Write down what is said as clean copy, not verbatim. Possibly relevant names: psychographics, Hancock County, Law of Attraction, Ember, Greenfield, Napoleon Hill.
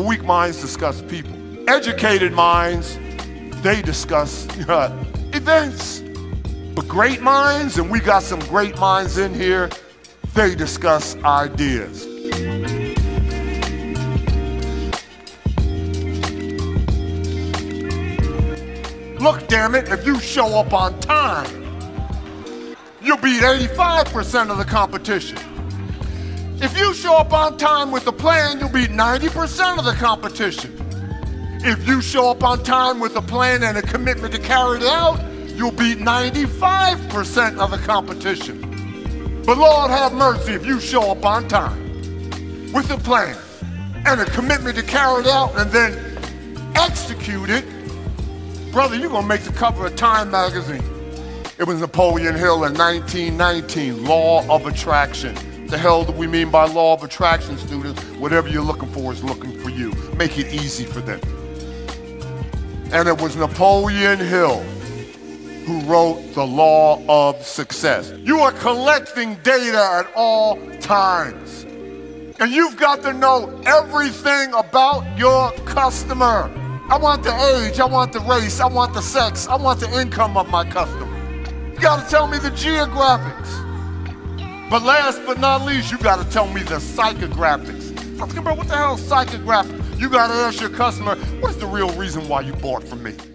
Weak minds discuss people. Educated minds, they discuss events. But great minds, and we got some great minds in here, they discuss ideas. Look, damn it, if you show up on time, you'll beat 85% of the competition. If you show up on time with a plan, you'll beat 90% of the competition. If you show up on time with a plan and a commitment to carry it out, you'll beat 95% of the competition. But Lord have mercy if you show up on time with a plan and a commitment to carry it out and then execute it, brother, you're gonna make the cover of Time magazine. It was Napoleon Hill in 1919, Law of Attraction. The hell do we mean by Law of Attraction, students? Whatever you're looking for is looking for you. Make it easy for them. And it was Napoleon Hill who wrote the Law of Success. You are collecting data at all times. And you've got to know everything about your customer. I want the age, I want the race, I want the sex, I want the income of my customer. You gotta tell me the geographics. But last but not least, you gotta tell me the psychographics. What the hell is psychographics? You gotta ask your customer, what's the real reason why you bought from me?